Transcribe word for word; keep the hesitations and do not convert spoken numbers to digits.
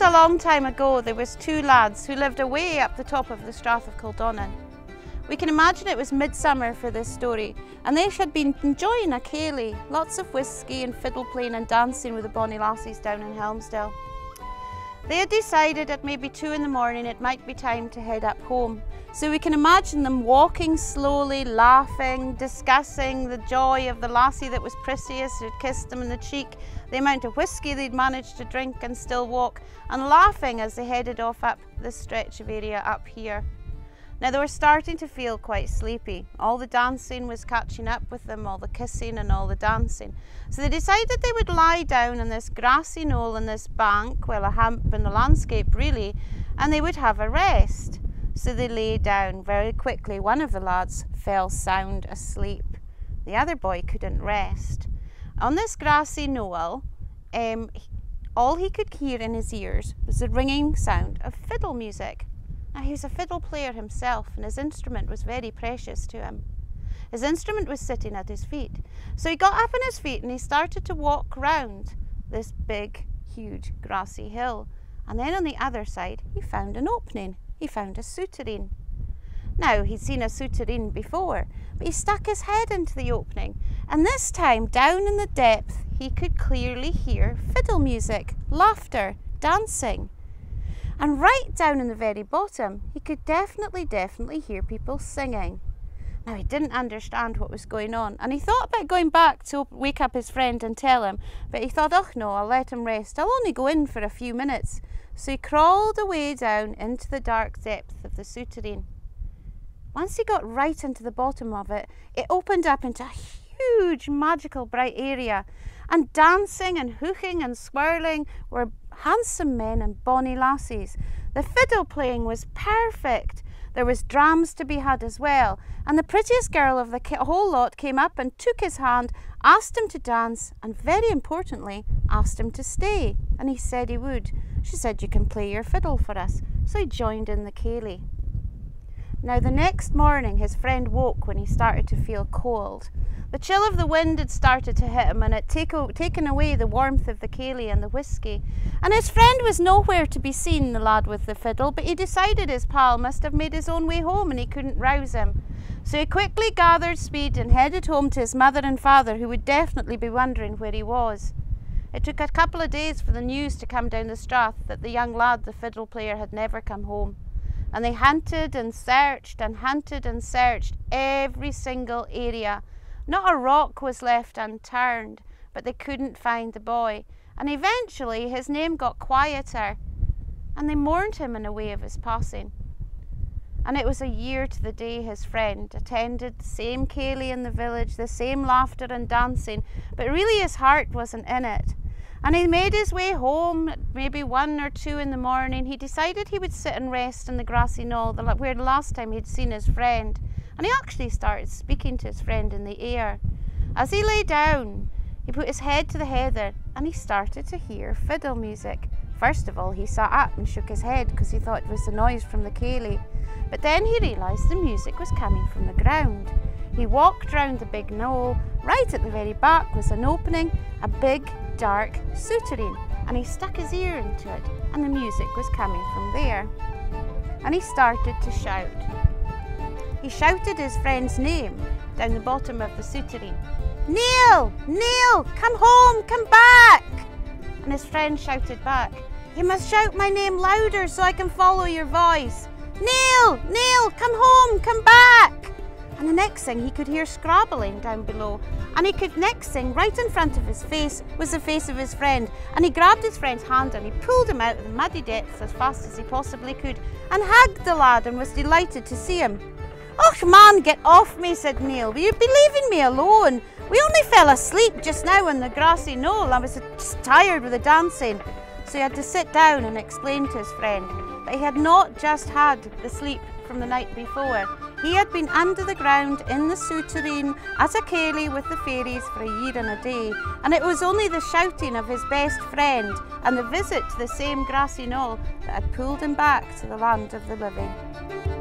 Once a long time ago there was two lads who lived away up the top of the Strath of Kildonan. We can imagine it was midsummer for this story, and they had been enjoying a ceilidh, lots of whisky and fiddle playing and dancing with the bonny lassies down in Helmsdale. They had decided at maybe two in the morning it might be time to head up home, so we can imagine them walking slowly, laughing, discussing the joy of the lassie that was prettiest, who'd kissed them on the cheek, the amount of whisky they'd managed to drink and still walk, and laughing as they headed off up this stretch of area up here. Now they were starting to feel quite sleepy. All the dancing was catching up with them, all the kissing and all the dancing. So they decided they would lie down on this grassy knoll and this bank, well, a hump in the landscape really, and they would have a rest. So they lay down. Very quickly one of the lads fell sound asleep. The other boy couldn't rest. On this grassy knoll, um, all he could hear in his ears was the ringing sound of fiddle music. Now, he was a fiddle player himself, and his instrument was very precious to him. His instrument was sitting at his feet. So he got up on his feet and he started to walk round this big, huge, grassy hill. And then on the other side, he found an opening. He found a souterrain. Now, he'd seen a souterrain before, but he stuck his head into the opening. And this time, down in the depth, he could clearly hear fiddle music, laughter, dancing. And right down in the very bottom, he could definitely, definitely hear people singing. Now, he didn't understand what was going on, and he thought about going back to wake up his friend and tell him, but he thought, oh no, I'll let him rest. I'll only go in for a few minutes. So he crawled away down into the dark depth of the souterrain. Once he got right into the bottom of it, it opened up into a huge, magical, bright area. And dancing and hooking and swirling were handsome men and bonny lassies. The fiddle playing was perfect. There was drams to be had as well. And the prettiest girl of the whole lot came up and took his hand, asked him to dance, and very importantly, asked him to stay. And he said he would. She said, you can play your fiddle for us. So he joined in the ceilidh. Now, the next morning, his friend woke when he started to feel cold. The chill of the wind had started to hit him, and it had taken away the warmth of the ceilidh and the whisky. And his friend was nowhere to be seen, the lad with the fiddle, but he decided his pal must have made his own way home and he couldn't rouse him. So he quickly gathered speed and headed home to his mother and father, who would definitely be wondering where he was. It took a couple of days for the news to come down the Strath that the young lad, the fiddle player, had never come home. And they hunted and searched and hunted and searched every single area. Not a rock was left unturned, but they couldn't find the boy. And eventually his name got quieter, and they mourned him in a way of his passing. And it was a year to the day his friend attended the same ceilidh in the village, the same laughter and dancing, but really his heart wasn't in it. And he made his way home at maybe one or two in the morning. He decided he would sit and rest in the grassy knoll where the last time he'd seen his friend. And he actually started speaking to his friend in the air. As he lay down, he put his head to the heather and he started to hear fiddle music. First of all, he sat up and shook his head because he thought it was the noise from the ceilidh. But then he realised the music was coming from the ground. He walked round the big knoll. Right at the very back was an opening, a big, dark souterrain, and he stuck his ear into it, and the music was coming from there. And he started to shout. He shouted his friend's name down the bottom of the souterrain. Neil! Neil! Come home! Come back! And his friend shouted back. You must shout my name louder so I can follow your voice. Neil! Neil! Come home! Come back! And the next thing he could hear scrabbling down below, and he could next thing right in front of his face was the face of his friend, and he grabbed his friend's hand and he pulled him out of the muddy depths as fast as he possibly could and hugged the lad and was delighted to see him. Och man, get off me, said Neil, will you be leaving me alone? We only fell asleep just now on the grassy knoll. I was just tired with the dancing. So he had to sit down and explain to his friend that he had not just had the sleep from the night before. He had been under the ground in the souterrain at a ceilidh with the fairies for a year and a day, and it was only the shouting of his best friend and the visit to the same grassy knoll that had pulled him back to the land of the living.